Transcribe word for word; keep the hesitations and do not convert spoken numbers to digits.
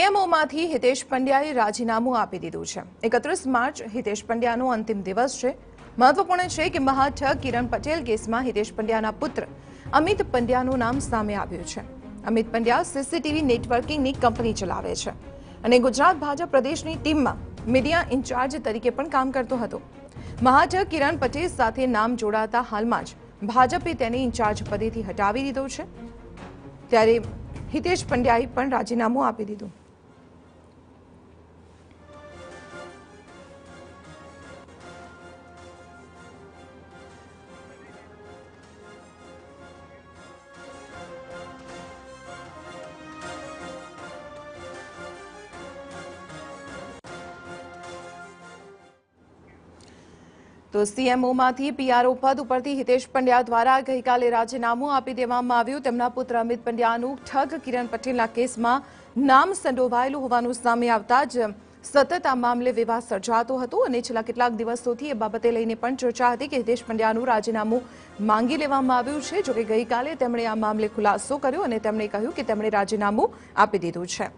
નિયમોમાંથી હિતેશ પંડ્યાએ રાજીનામું આપી દીધું છે। એકત્રીસ માર્ચ હિતેશ પંડ્યાનો અંતિમ દિવસ છે। મહત્વપૂર્ણ છે કે મહાઠગ કિરણ પટેલ કેસમાં હિતેશ પંડ્યાના પુત્ર અમિત પંડ્યાનું નામ સામે આવ્યું છે। અમિત પંડ્યા સીસીટીવી નેટવર્કિંગની કંપની ચલાવે છે અને ગુજરાત ભાજપ પ્રદેશની ટીમમાં મીડિયા ઇન્ચાર્જ તરીકે પણ કામ કરતો હતો। મહાઠગ કિરણ પટેલ સાથે નામ જોડાતા હાલમાં જ ભાજપે તેને ઇન્ચાર્જ પદેથી હટાવી દીધો છે, ત્યારે હિતેશ પંડ્યાએ પણ રાજીનામું આપી દીધું। तो सीएमओ मांथी पीआरओ पद उपरथी हितेश पंड्या द्वारा गईकाले राजीनामु आपी देवामां आव्युं। तेमना पुत्र अमित पंड्यानुं ठग किरण पटेलना केसमां नाम संडोवायेलुं होवानुं सामे आवता ज सतत आ मामले विवाद सर्जातो हतो अने छेल्ला केटलाक दिवसोथी ए बाबते लईने पण चर्चा हती के हितेश पंड्यानुं राजीनामुं मांगी लेवामां आव्युं छे। जोके गईकाले તેમણે આ મામલે ખુલાસો કર્યો અને તેમણે કહ્યું કે તેમણે રાજીનામું આપી દીધું છે।